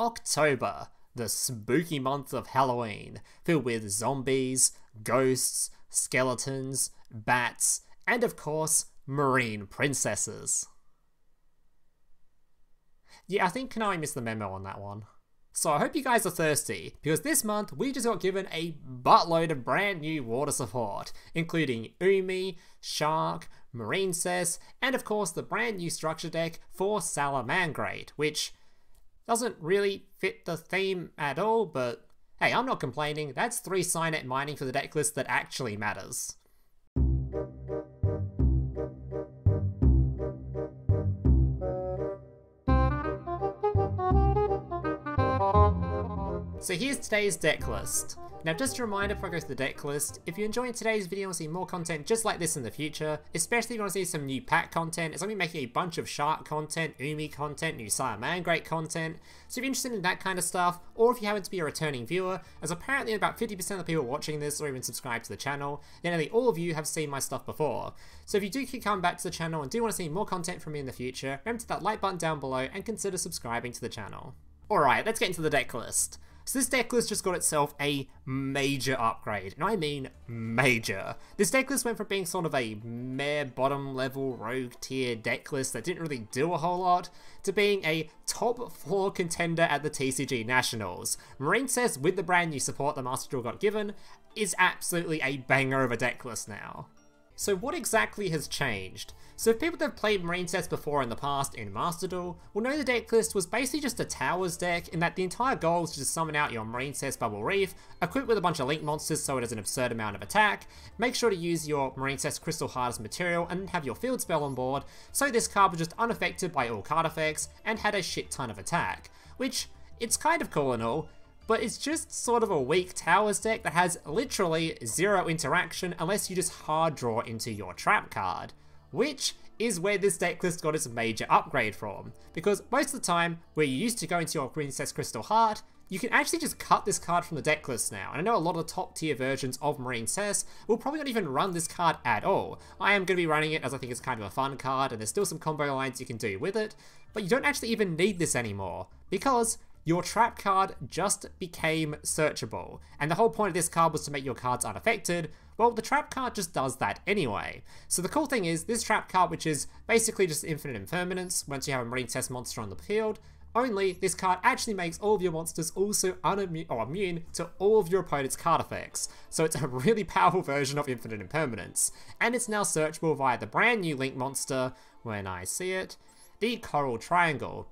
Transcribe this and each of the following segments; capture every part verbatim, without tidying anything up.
October, the spooky month of Halloween, filled with zombies, ghosts, skeletons, bats, and of course, marine princesses. Yeah, I think Kanai missed the memo on that one. So I hope you guys are thirsty, because this month we just got given a buttload of brand new water support, including Umi, Shark, Marincess, and of course the brand new structure deck for Salamangreat, which doesn't really fit the theme at all, but hey, I'm not complaining. That's three Cynet Mining for the deck list that actually matters. So here's today's deck list. Now just a reminder before I go to the deck list, if you're enjoying today's video and want to see more content just like this in the future, especially if you want to see some new pack content, it's going to be making a bunch of Shark content, Umi content, new Salamangreat content, so if you're interested in that kind of stuff, or if you happen to be a returning viewer, as apparently about fifty percent of the people watching this or even subscribe to the channel, then nearly all of you have seen my stuff before. So if you do keep coming back to the channel and do want to see more content from me in the future, remember to hit that like button down below and consider subscribing to the channel. Alright, let's get into the deck list. So this decklist just got itself a major upgrade, and I mean major. This decklist went from being sort of a mere bottom level rogue tier decklist that didn't really do a whole lot, to being a top four contender at the T C G Nationals. Marincess, with the brand new support the Master Duel got given, is absolutely a banger of a decklist now. So what exactly has changed? So people that have played Marincess before in the past in Master Duel will know the deck list was basically just a Towers deck, in that the entire goal is to just summon out your Marincess Bubble Reef, equip with a bunch of Link monsters so it has an absurd amount of attack, make sure to use your Marincess Crystal Heart as material, and then have your field spell on board, so this card was just unaffected by all card effects and had a shit ton of attack. Which, it's kind of cool and all, but it's just sort of a weak Towers deck that has literally zero interaction unless you just hard draw into your trap card. Which is where this decklist got its major upgrade from, because most of the time where you used to go into your Marincess Crystal Heart, you can actually just cut this card from the decklist now, and I know a lot of the top tier versions of Marincess will probably not even run this card at all. I am going to be running it as I think it's kind of a fun card and there's still some combo lines you can do with it, but you don't actually even need this anymore, because your trap card just became searchable, and the whole point of this card was to make your cards unaffected. Well, the trap card just does that anyway. So the cool thing is, this trap card, which is basically just Infinite Impermanence, once you have a Marincess monster on the field, only this card actually makes all of your monsters also unimmu- or immune to all of your opponent's card effects. So it's a really powerful version of Infinite Impermanence, and it's now searchable via the brand new Link monster, when I see it, the Coral Triangle.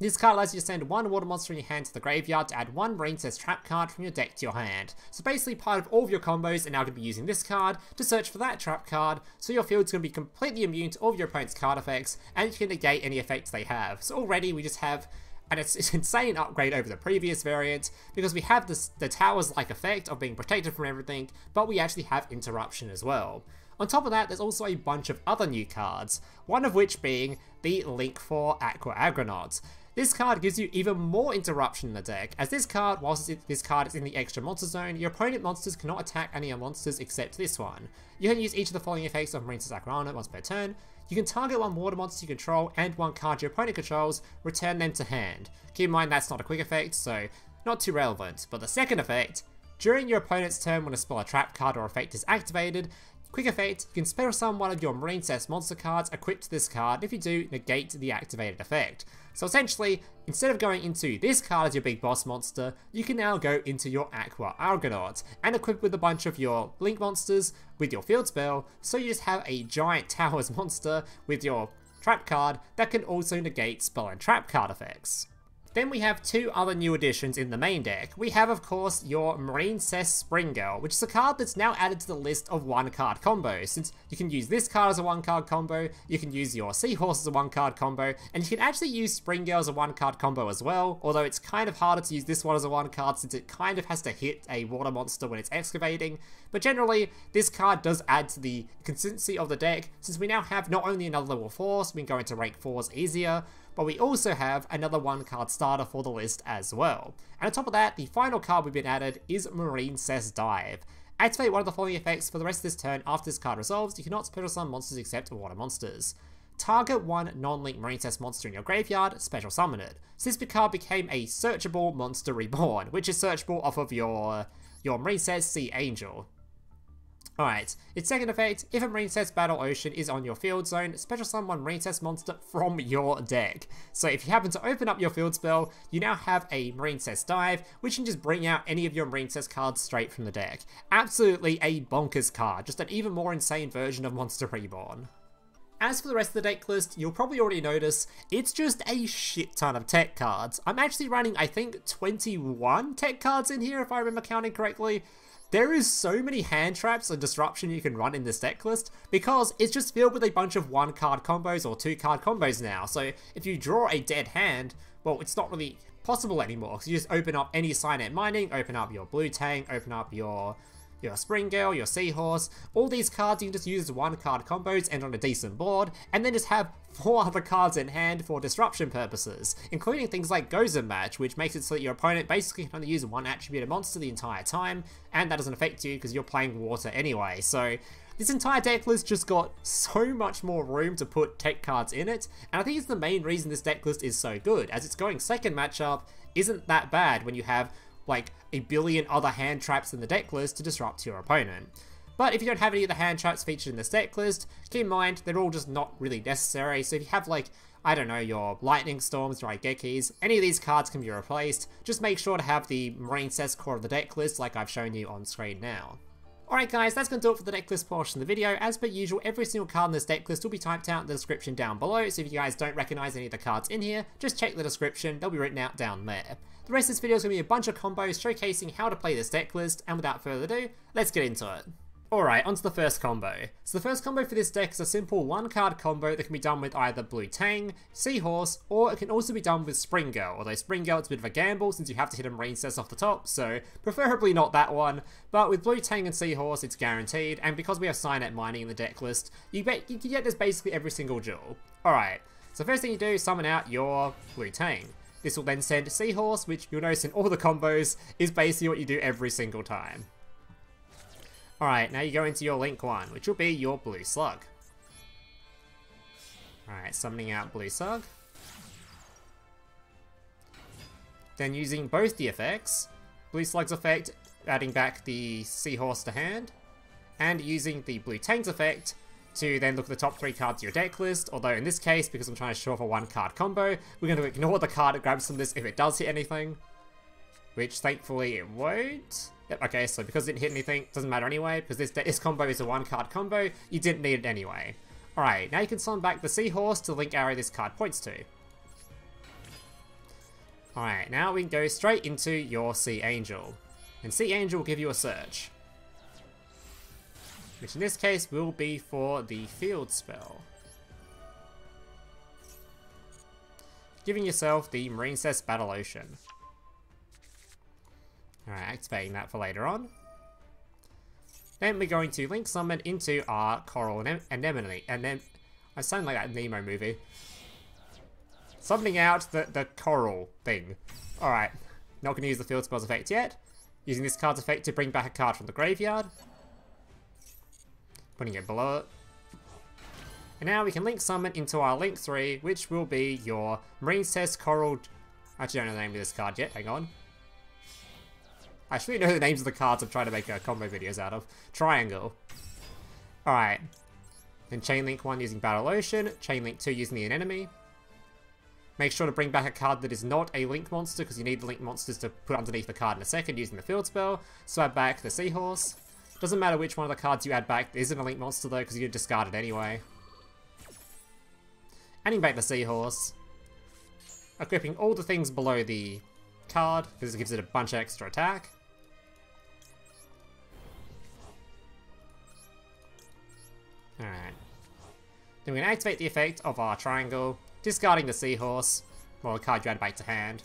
This card allows you to send one water monster in your hand to the graveyard to add one Marincess trap card from your deck to your hand. So basically part of all of your combos are now going to be using this card to search for that trap card, so your field's going to be completely immune to all of your opponent's card effects, and you can negate any effects they have. So already we just have an insane upgrade over the previous variant, because we have this, the Towers-like effect of being protected from everything, but we actually have interruption as well. On top of that, there's also a bunch of other new cards, one of which being the Link four Aqua Argonaut. This card gives you even more interruption in the deck, as this card, whilst it's, this card is in the extra monster zone, your opponent monsters cannot attack any other monsters except this one. You can use each of the following effects of Marincess Argonaut once per turn. You can target one water monster you control and one card your opponent controls, return them to hand. Keep in mind that's not a quick effect, so not too relevant. But the second effect, during your opponent's turn when a spell, a trap card or effect is activated, quick effect, you can spell summon one of your Marincess monster cards equipped to this card, and if you do, negate the activated effect. So essentially, instead of going into this card as your big boss monster, you can now go into your Aqua Argonaut, and equip with a bunch of your Link monsters with your field spell, so you just have a giant Towers monster with your trap card that can also negate spell and trap card effects. Then we have two other new additions in the main deck. We have, of course, your Marincess Spring Girl, which is a card that's now added to the list of one-card combos, since you can use this card as a one-card combo, you can use your Sea Horse as a one-card combo, and you can actually use Spring Girl as a one-card combo as well, although it's kind of harder to use this one as a one-card since it kind of has to hit a water monster when it's excavating, but generally, this card does add to the consistency of the deck, since we now have not only another level four, so we can go into rank fours easier, but we also have another one-card starter for the list as well. And on top of that, the final card we've been added is Marincess Dive. Activate one of the following effects for the rest of this turn after this card resolves. You cannot special summon monsters except water monsters. Target one non-link Marincess monster in your graveyard, special summon it. Since the card became a searchable monster reborn, which is searchable off of your, your Marincess Sea Angel. Alright, its second effect, if a Marincess Battle Ocean is on your field zone, special summon one Marincess monster from your deck. So if you happen to open up your field spell, you now have a Marincess Dive, which can just bring out any of your Marincess cards straight from the deck. Absolutely a bonkers card, just an even more insane version of Monster Reborn. As for the rest of the deck list, you'll probably already notice, it's just a shit ton of tech cards. I'm actually running, I think, twenty-one tech cards in here if I remember counting correctly. There is so many hand traps and disruption you can run in this deck list because it's just filled with a bunch of one card combos or two card combos now. So if you draw a dead hand, well, it's not really possible anymore because you just open up any Cynet Mining, open up your Blue Tang, open up your your Spring Girl, your Sea Horse. All these cards you can just use as one card combos and on a decent board, and then just have four other cards in hand for disruption purposes, including things like Gozen Match, which makes it so that your opponent basically can only use one attribute of monster the entire time, and that doesn't affect you because you're playing water anyway. So this entire deck list just got so much more room to put tech cards in it, and I think it's the main reason this deck list is so good, as it's going second matchup isn't that bad when you have like a billion other hand traps in the deck list to disrupt your opponent. But if you don't have any of the hand traps featured in this deck list, keep in mind, they're all just not really necessary. So if you have like, I don't know, your Lightning Storms or Igekis, any of these cards can be replaced. Just make sure to have the Marincess core of the deck list like I've shown you on screen now. Alright guys, that's going to do it for the decklist portion of the video. As per usual, every single card in this decklist will be typed out in the description down below, so if you guys don't recognise any of the cards in here, just check the description, they'll be written out down there. The rest of this video is going to be a bunch of combos showcasing how to play this decklist, and without further ado, let's get into it. Alright, onto the first combo. So the first combo for this deck is a simple one card combo that can be done with either Blue Tang, Seahorse, or it can also be done with Spring Girl, although Spring Girl it's a bit of a gamble since you have to hit a Marincess off the top, so preferably not that one, but with Blue Tang and Seahorse it's guaranteed, and because we have Cynet Mining in the deck list, you, bet you can get this basically every single duel. Alright, so first thing you do is summon out your Blue Tang. This will then send Seahorse, which you'll notice in all the combos is basically what you do every single time. Alright, now you go into your Link one, which will be your Blue Slug. Alright, summoning out Blue Slug. Then using both the effects, Blue Slug's effect, adding back the Seahorse to hand, and using the Blue Tang's effect to then look at the top three cards of your deck list, although in this case, because I'm trying to show off a one card combo, we're going to ignore the card that grabs from this if it does hit anything, which thankfully it won't. Yep, okay, so because it didn't hit anything, doesn't matter anyway, because this, this combo is a one-card combo, you didn't need it anyway. Alright, now you can summon back the Seahorse to the link arrow this card points to. Alright, now we can go straight into your Sea Angel. And Sea Angel will give you a search. Which in this case will be for the field spell. Giving yourself the Marincess Battle Ocean. Alright, activating that for later on. Then we're going to Link Summon into our Coral Anem Anemone. And then I sound like that Nemo movie. Summoning out the, the Coral thing. Alright, not going to use the Field Spells effect yet. Using this card's effect to bring back a card from the graveyard. Putting it below it. And now we can Link Summon into our Link three, which will be your Marincess Coral... I actually don't know the name of this card yet, hang on. I should know the names of the cards I'm trying to make uh, combo videos out of. Triangle. Alright. Then Chainlink one using Battle Ocean, Chainlink two using the Anemone. Make sure to bring back a card that is not a Link monster, because you need the Link monsters to put underneath the card in a second using the Field Spell. So add back the Seahorse. Doesn't matter which one of the cards you add back, there isn't a Link monster though, because you discard it anyway. Adding back the Seahorse. Equipping all the things below the card, because it gives it a bunch of extra attack. Alright. Then we're going to activate the effect of our Triangle, discarding the Seahorse, well, the card you add back to hand,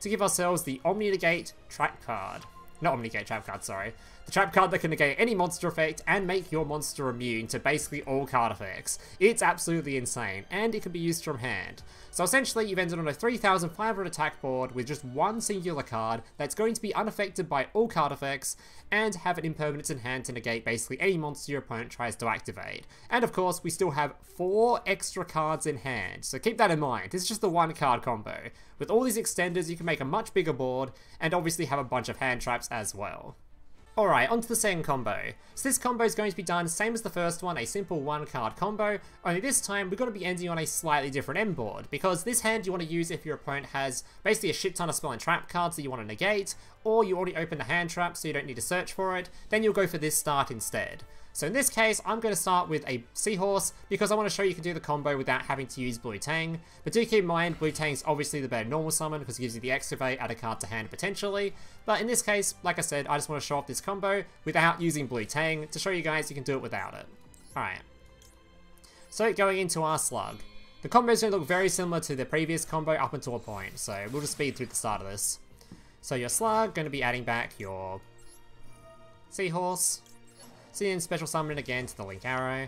to give ourselves the Omni Negate Track card. not Omnigate trap card, sorry. The trap card that can negate any monster effect and make your monster immune to basically all card effects. It's absolutely insane, and it can be used from hand. So essentially, you've ended on a three thousand five hundred attack board with just one singular card that's going to be unaffected by all card effects, and have an impermanence in hand to negate basically any monster your opponent tries to activate. And of course, we still have four extra cards in hand, so keep that in mind. It's just the one card combo. With all these extenders, you can make a much bigger board, and obviously have a bunch of hand traps as well. Alright, onto the second combo. So this combo is going to be done same as the first one, a simple one card combo, only this time we're going to be ending on a slightly different end board, because this hand you want to use if your opponent has basically a shit ton of spell and trap cards that you want to negate, or you already open the hand trap so you don't need to search for it, then you'll go for this start instead. So in this case, I'm going to start with a Seahorse, because I want to show you can do the combo without having to use Blue Tang. But do keep in mind, Blue Tang's obviously the better normal summon, because it gives you the Excavate, add a card to hand potentially. But in this case, like I said, I just want to show off this combo without using Blue Tang, to show you guys you can do it without it. Alright. So going into our Slug. The combo is going to look very similar to the previous combo up until a point, so we'll just speed through the start of this. So your Slug, going to be adding back your Seahorse. So then special summoning again to the Link Arrow.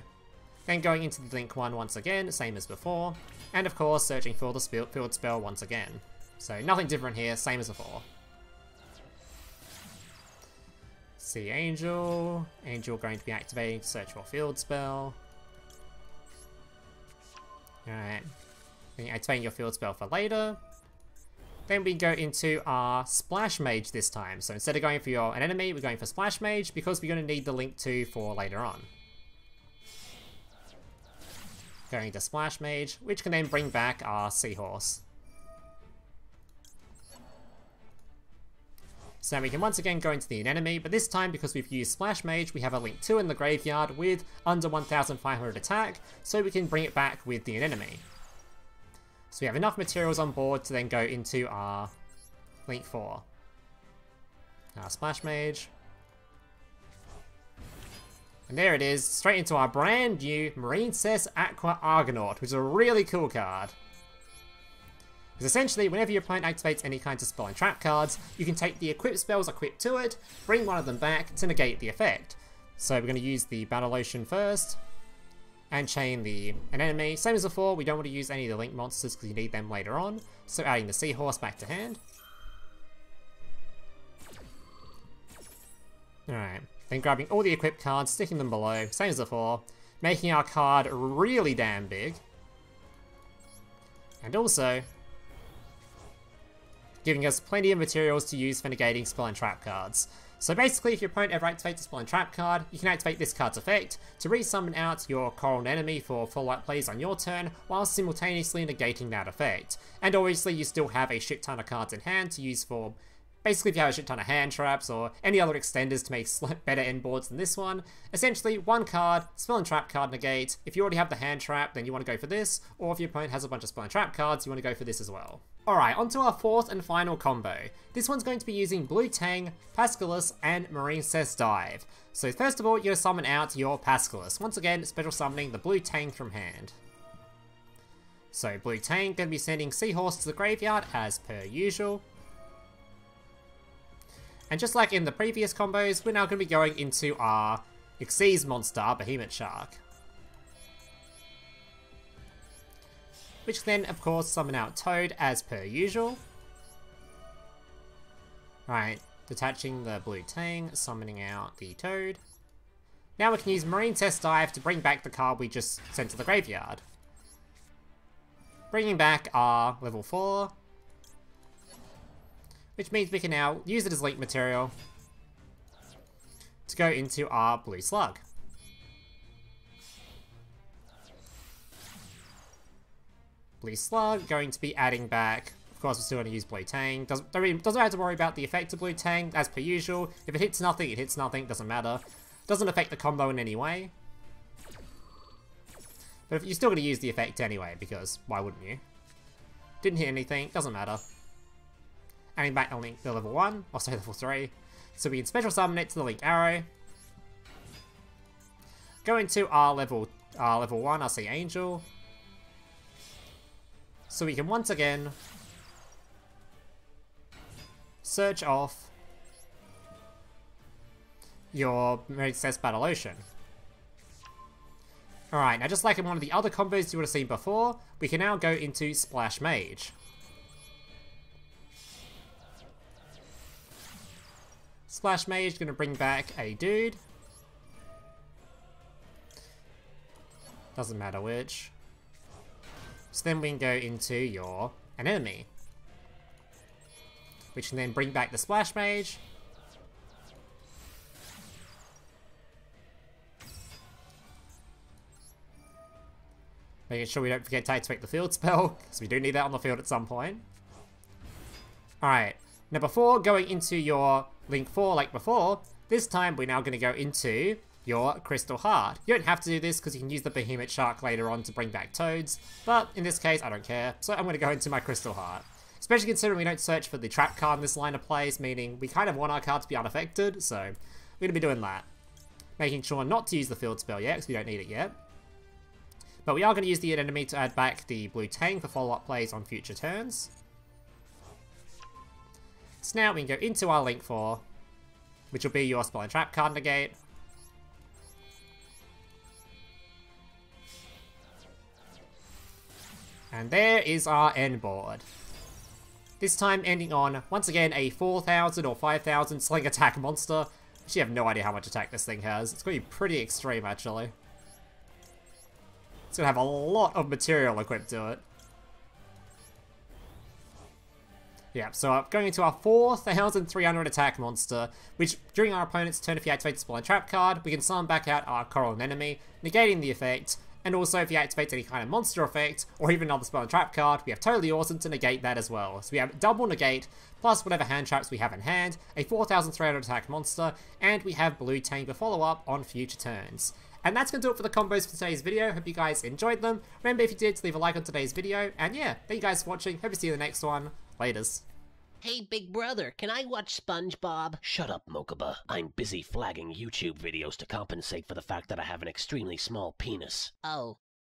Then going into the Link one once again, same as before. And of course, searching for the field spell once again. So nothing different here, same as before. Sea Angel. Angel going to be activating to search for field spell. Alright. Then activating your field spell for later. Then we go into our Splash Mage this time. So instead of going for your an enemy, we're going for Splash Mage, because we're going to need the Link two for later on. Going to Splash Mage, which can then bring back our Seahorse. So now we can once again go into the Anemone, but this time, because we've used Splash Mage, we have a Link two in the graveyard with under one thousand five hundred attack, so we can bring it back with the Anemone. So we have enough materials on board to then go into our Link four. Our Splash Mage. And there it is, straight into our brand new Marincess Aqua Argonaut, which is a really cool card. Because essentially, whenever your opponent activates any kinds of spell and trap cards, you can take the equipped spells equipped to it, bring one of them back to negate the effect. So we're going to use the Battle Ocean first. And chain the Anemone. Same as before, we don't want to use any of the Link monsters because you need them later on. So adding the Seahorse back to hand. Alright, then grabbing all the equipped cards, sticking them below, same as before. Making our card really damn big. And also, giving us plenty of materials to use for negating spell and trap cards. So basically, if your opponent ever activates a spell and trap card, you can activate this card's effect to re-summon out your Coral Anemone for full light plays on your turn, while simultaneously negating that effect. And obviously, you still have a shit ton of cards in hand to use for, basically if you have a shit ton of hand traps or any other extenders to make better end boards than this one. Essentially, one card, spell and trap card negate. If you already have the hand trap, then you want to go for this, or if your opponent has a bunch of spell and trap cards, you want to go for this as well. Alright, onto our fourth and final combo. This one's going to be using Blue Tang, Pascalus, and Marincess Dive. So first of all, you're going to summon out your Pascalus. Once again, special summoning the Blue Tang from hand. So Blue Tang, going to be sending Seahorse to the graveyard as per usual. And just like in the previous combos, we're now going to be going into our Xyz monster, our Behemoth Shark. Which then, of course, summon out Toad as per usual. Right, detaching the Blue Tang, summoning out the Toad. Now we can use Marincess Dive to bring back the card we just sent to the graveyard. Bringing back our level four. Which means we can now use it as Link material to go into our Blue Slug. Blue Slug, going to be adding back, of course we're still going to use Blue Tang, doesn't, doesn't have to worry about the effect of Blue Tang, as per usual. If it hits nothing, it hits nothing, doesn't matter. Doesn't affect the combo in any way. But if, you're still going to use the effect anyway, because why wouldn't you? Didn't hit anything, doesn't matter. Adding back the Link, the level one, or sorry, level three. So we can special summon it to the Link Arrow. Go into our level, our level one, our Sea Angel. So we can once again search off your Marincess Battle Ocean. Alright, now just like in one of the other combos you would have seen before, we can now go into Splash Mage. Splash Mage is going to bring back a dude. Doesn't matter which. So then we can go into your Anemone, which can then bring back the Splash Mage. Making sure we don't forget to activate the field spell, because we do need that on the field at some point. Alright, now before going into your Link four like before, this time we're now going to go into your Crystal Heart. You don't have to do this because you can use the Behemoth Shark later on to bring back Toads, but in this case I don't care, so I'm going to go into my Crystal Heart. Especially considering we don't search for the trap card in this line of plays, meaning we kind of want our card to be unaffected, so we're going to be doing that. Making sure not to use the field spell yet, because we don't need it yet. But we are going to use the enemy to add back the Blue Tang for follow-up plays on future turns. So now we can go into our Link four, which will be your Spell and Trap card negate. And there is our end board. This time ending on, once again, a four thousand or five thousand sling attack monster. Actually, I have no idea how much attack this thing has. It's going to be pretty extreme, actually. It's going to have a lot of material equipped to it. Yeah, so uh, going into our four thousand three hundred attack monster, which during our opponent's turn, if you activate the Spell and Trap card, we can summon back out our Coral Anemone, negating the effect, and also if he activates any kind of monster effect, or even another Spell and Trap card, we have Toadally Awesome to negate that as well. So we have double negate, plus whatever hand traps we have in hand, a four thousand three hundred attack monster, and we have Blue Tang to follow up on future turns. And that's going to do it for the combos for today's video. Hope you guys enjoyed them. Remember, if you did, to leave a like on today's video. And yeah, thank you guys for watching. Hope to see you in the next one. Laters. Hey, big brother, can I watch SpongeBob? Shut up, Mokuba. I'm busy flagging YouTube videos to compensate for the fact that I have an extremely small penis. Oh.